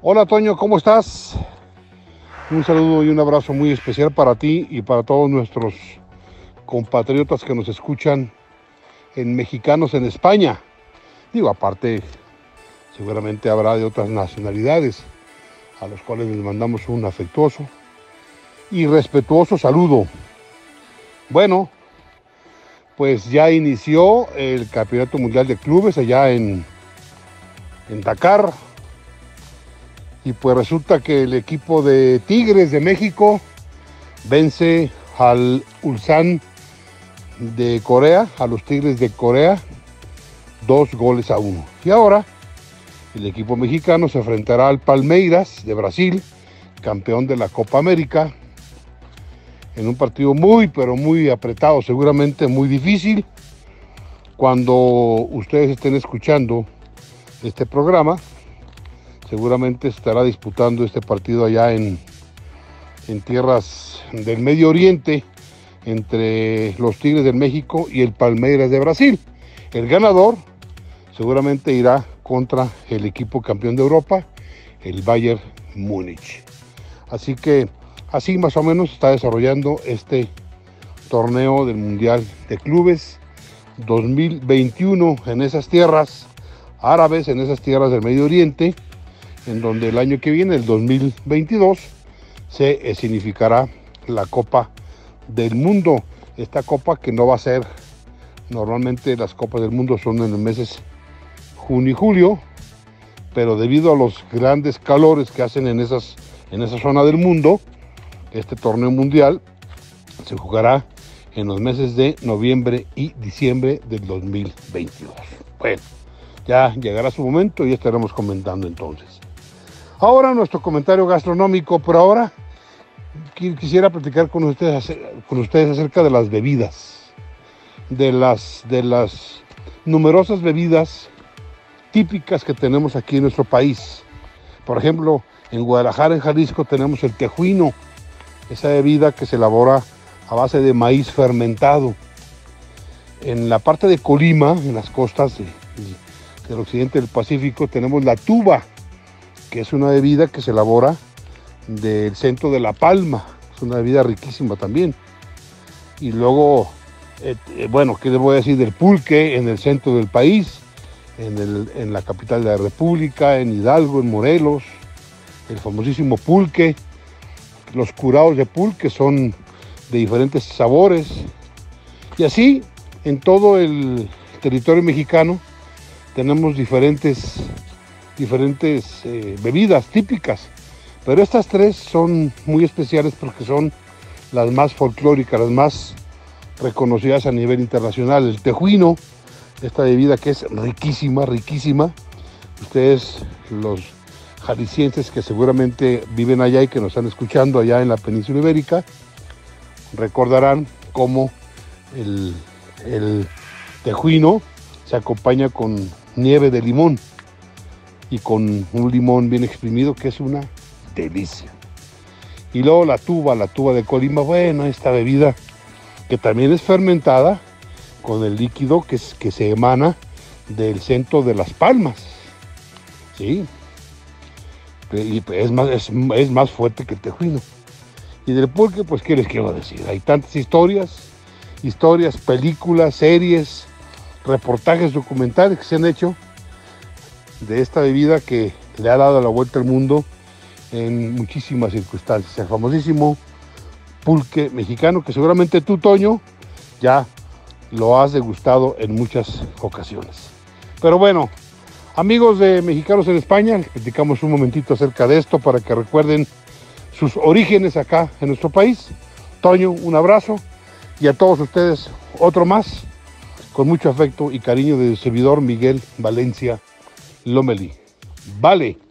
Hola Toño, ¿cómo estás? Un saludo y un abrazo muy especial para ti y para todos nuestros compatriotas que nos escuchan en Mexicanos en España. Digo, aparte, seguramente habrá de otras nacionalidades, a los cuales les mandamos un afectuoso y respetuoso saludo. Bueno, pues ya inició el Campeonato Mundial de Clubes allá en Dakar. Y pues resulta que el equipo de Tigres de México vence al Ulsan de Corea, a los Tigres de Corea, 2-1. Y ahora el equipo mexicano se enfrentará al Palmeiras de Brasil, campeón de la Copa América, en un partido muy, pero muy apretado, seguramente muy difícil. Cuando ustedes estén escuchando este programa, seguramente estará disputando este partido allá en tierras del Medio Oriente, entre los Tigres del México y el Palmeiras de Brasil. El ganador seguramente irá contra el equipo campeón de Europa, el Bayern Múnich. Así que así más o menos está desarrollando este torneo del Mundial de Clubes 2021 en esas tierras árabes, en esas tierras del Medio Oriente, en donde el año que viene, el 2022, se significará la Copa del Mundo. Esta copa que no va a ser, normalmente las Copas del Mundo son en los meses junio y julio, pero debido a los grandes calores que hacen en esa zona del mundo, este torneo mundial se jugará en los meses de noviembre y diciembre del 2022. Bueno, ya llegará su momento y estaremos comentando entonces. Ahora nuestro comentario gastronómico. Por ahora quisiera platicar con ustedes acerca de las bebidas, de las numerosas bebidas típicas que tenemos aquí en nuestro país. Por ejemplo, en Guadalajara, en Jalisco, tenemos el tejuino, esa bebida que se elabora a base de maíz fermentado. En la parte de Colima, en las costas del occidente del Pacífico, tenemos la tuba, que es una bebida que se elabora del centro de La Palma. Es una bebida riquísima también. Y luego, bueno, ¿qué les voy a decir del pulque en el centro del país? En la capital de la República, en Hidalgo, en Morelos, el famosísimo pulque. Los curados de pulque son de diferentes sabores. Y así, en todo el territorio mexicano, tenemos diferentes bebidas típicas, pero estas tres son muy especiales porque son las más folclóricas, las más reconocidas a nivel internacional. El tejuino, esta bebida que es riquísima, riquísima. Ustedes, los jaliscienses que seguramente viven allá y que nos están escuchando allá en la Península Ibérica, recordarán cómo el tejuino se acompaña con nieve de limón y con un limón bien exprimido, que es una delicia. Y luego la tuba de Colima, bueno, esta bebida que también es fermentada con el líquido que se emana del centro de Las Palmas, ¿sí? Y es más fuerte que el tejuino. Y del pulque, pues, ¿qué les quiero decir? Hay tantas historias, películas, series, reportajes documentales que se han hecho de esta bebida que le ha dado la vuelta al mundo en muchísimas circunstancias. El famosísimo pulque mexicano, que seguramente tú, Toño, ya lo has degustado en muchas ocasiones. Pero bueno, amigos de Mexicanos en España, les platicamos un momentito acerca de esto para que recuerden sus orígenes acá en nuestro país. Toño, un abrazo, y a todos ustedes otro más, con mucho afecto y cariño de su servidor Miguel Valencia Lomelí. Vale.